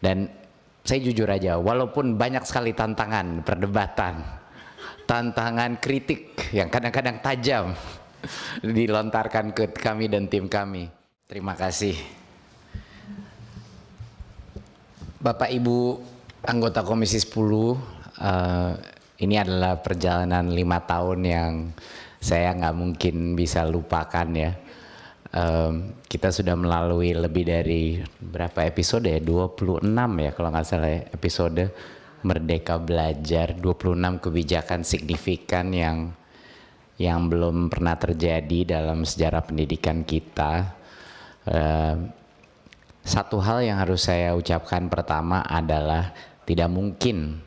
Dan saya jujur aja, walaupun banyak sekali tantangan, perdebatan, tantangan kritik yang kadang-kadang tajam dilontarkan ke kami dan tim kami. Terima kasih. Bapak Ibu anggota Komisi 10, ini adalah perjalanan 5 tahun yang saya nggak mungkin bisa lupakan ya. Kita sudah melalui lebih dari berapa episode ya, 26 ya kalau nggak salah ya, episode Merdeka Belajar, 26 kebijakan signifikan yang belum pernah terjadi dalam sejarah pendidikan kita. Satu hal yang harus saya ucapkan pertama adalah tidak mungkin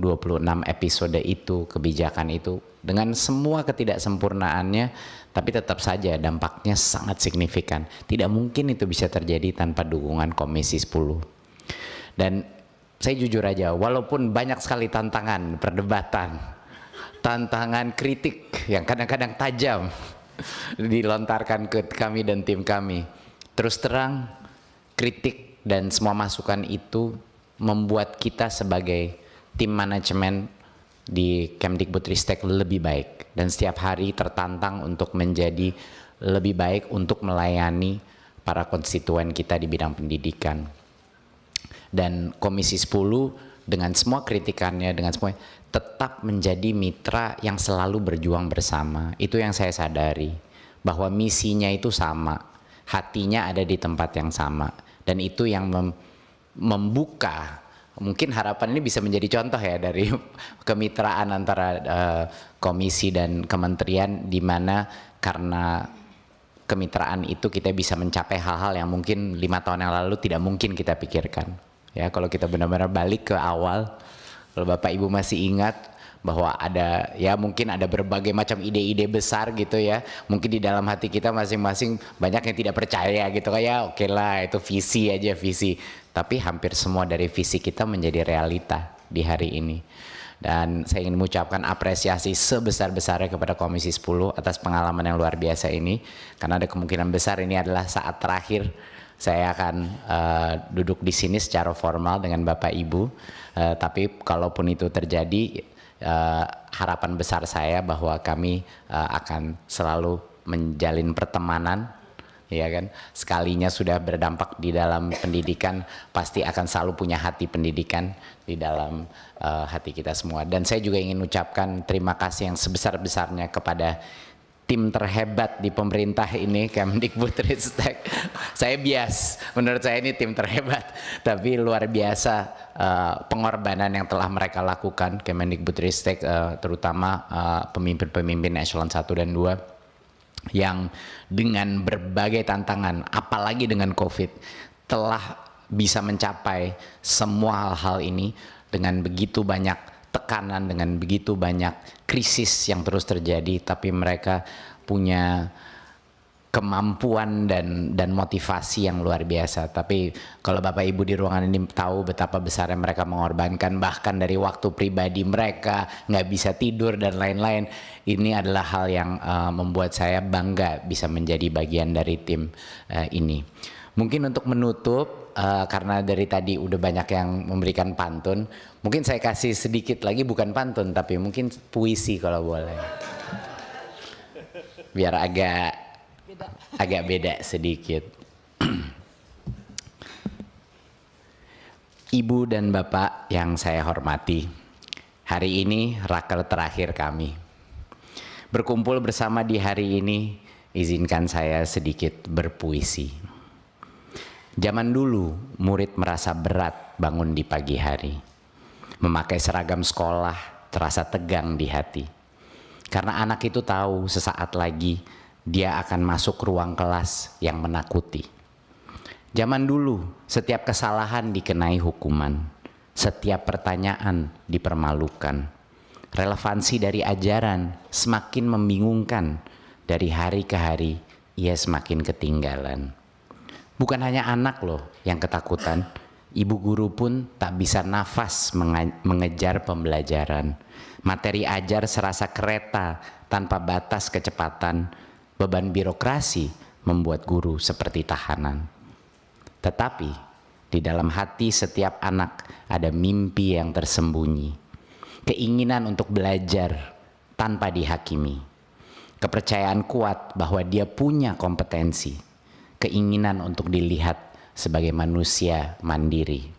26 episode itu, kebijakan itu, dengan semua ketidaksempurnaannya, tapi tetap saja dampaknya sangat signifikan. Tidak mungkin itu bisa terjadi tanpa dukungan Komisi 10. Dan saya jujur aja, walaupun banyak sekali tantangan, perdebatan, tantangan kritik yang kadang-kadang tajam dilontarkan ke kami dan tim kami, terus terang kritik dan semua masukan itu membuat kita sebagai tim manajemen di Kemdikbudristek lebih baik, dan setiap hari tertantang untuk menjadi lebih baik untuk melayani para konstituen kita di bidang pendidikan. Dan Komisi 10 dengan semua kritikannya, dengan semua, tetap menjadi mitra yang selalu berjuang bersama. Itu yang saya sadari, bahwa misinya itu sama, hatinya ada di tempat yang sama, dan itu yang membuka. Mungkin harapan ini bisa menjadi contoh ya dari kemitraan antara komisi dan kementerian, di mana karena kemitraan itu kita bisa mencapai hal-hal yang mungkin 5 tahun yang lalu tidak mungkin kita pikirkan. Ya, kalau kita benar-benar balik ke awal, kalau Bapak Ibu masih ingat bahwa ada ya mungkin ada berbagai macam ide-ide besar gitu ya. Mungkin di dalam hati kita masing-masing banyak yang tidak percaya gitu kayak oke lah itu visi aja visi. Tapi hampir semua dari visi kita menjadi realita di hari ini. Dan saya ingin mengucapkan apresiasi sebesar-besarnya kepada Komisi 10 atas pengalaman yang luar biasa ini. Karena ada kemungkinan besar ini adalah saat terakhir saya akan duduk di sini secara formal dengan Bapak Ibu. Tapi kalaupun itu terjadi, harapan besar saya bahwa kami akan selalu menjalin pertemanan. Ya kan, sekalinya sudah berdampak di dalam pendidikan, pasti akan selalu punya hati pendidikan di dalam hati kita semua. Dan saya juga ingin ucapkan terima kasih yang sebesar-besarnya kepada tim terhebat di pemerintah ini, Kemdikbudristek. Saya bias, menurut saya ini tim terhebat, tapi luar biasa pengorbanan yang telah mereka lakukan, Kemdikbudristek, terutama pemimpin-pemimpin eselon 1 dan 2. Yang dengan berbagai tantangan, apalagi dengan COVID, telah bisa mencapai semua hal-hal ini dengan begitu banyak tekanan, dengan begitu banyak krisis yang terus terjadi, tapi mereka punya kemampuan dan motivasi yang luar biasa. Tapi kalau Bapak Ibu di ruangan ini tahu betapa besarnya mereka mengorbankan, bahkan dari waktu pribadi mereka, nggak bisa tidur dan lain-lain. Ini adalah hal yang membuat saya bangga bisa menjadi bagian dari tim ini. Mungkin untuk menutup, karena dari tadi udah banyak yang memberikan pantun, mungkin saya kasih sedikit lagi, bukan pantun tapi mungkin puisi kalau boleh, biar agak beda sedikit. Ibu dan Bapak yang saya hormati, hari ini raker terakhir kami. Berkumpul bersama di hari ini, izinkan saya sedikit berpuisi. Zaman dulu, murid merasa berat bangun di pagi hari. Memakai seragam sekolah terasa tegang di hati. Karena anak itu tahu sesaat lagi dia akan masuk ruang kelas yang menakuti. Zaman dulu, setiap kesalahan dikenai hukuman. Setiap pertanyaan dipermalukan. Relevansi dari ajaran semakin membingungkan. Dari hari ke hari, ia semakin ketinggalan. Bukan hanya anak loh yang ketakutan. Ibu guru pun tak bisa nafas mengejar pembelajaran. Materi ajar serasa kereta tanpa batas kecepatan. Beban birokrasi membuat guru seperti tahanan. Tetapi Di dalam hati setiap anak ada mimpi yang tersembunyi, keinginan untuk belajar tanpa dihakimi, kepercayaan kuat bahwa dia punya kompetensi, keinginan untuk dilihat sebagai manusia mandiri.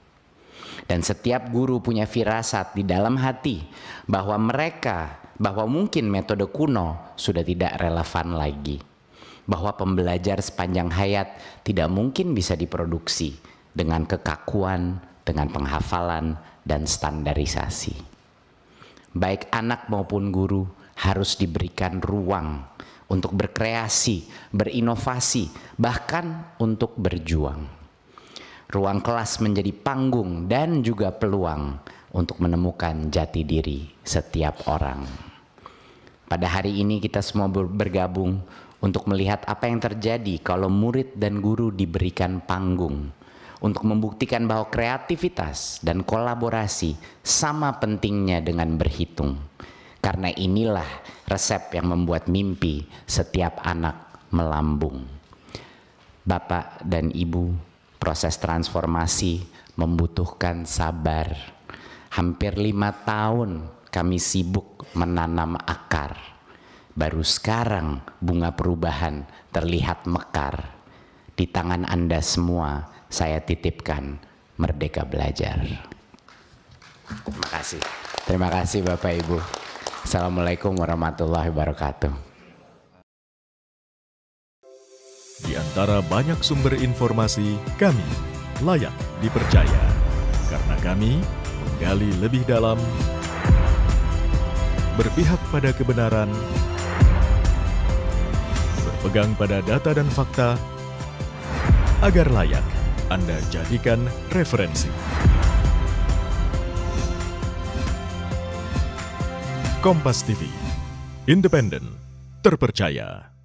Dan setiap guru punya firasat di dalam hati bahwa mungkin metode kuno sudah tidak relevan lagi, bahwa pembelajar sepanjang hayat tidak mungkin bisa diproduksi dengan kekakuan, dengan penghafalan, dan standarisasi. Baik anak maupun guru harus diberikan ruang untuk berkreasi, berinovasi, bahkan untuk berjuang. Ruang kelas menjadi panggung dan juga peluang untuk menemukan jati diri setiap orang. Pada hari ini kita semua bergabung untuk melihat apa yang terjadi kalau murid dan guru diberikan panggung, untuk membuktikan bahwa kreativitas dan kolaborasi sama pentingnya dengan berhitung. Karena inilah resep yang membuat mimpi setiap anak melambung. Bapak dan Ibu, proses transformasi membutuhkan sabar. Hampir 5 tahun kami sibuk menanam akar. Baru sekarang bunga perubahan terlihat mekar. Di tangan Anda semua, saya titipkan Merdeka Belajar. Terima kasih. Terima kasih Bapak Ibu. Assalamualaikum warahmatullahi wabarakatuh. Di antara banyak sumber informasi, kami layak dipercaya. Karena kami menggali lebih dalam, berpihak pada kebenaran, berpegang pada data dan fakta, agar layak Anda jadikan referensi. Kompas TV, independen, terpercaya.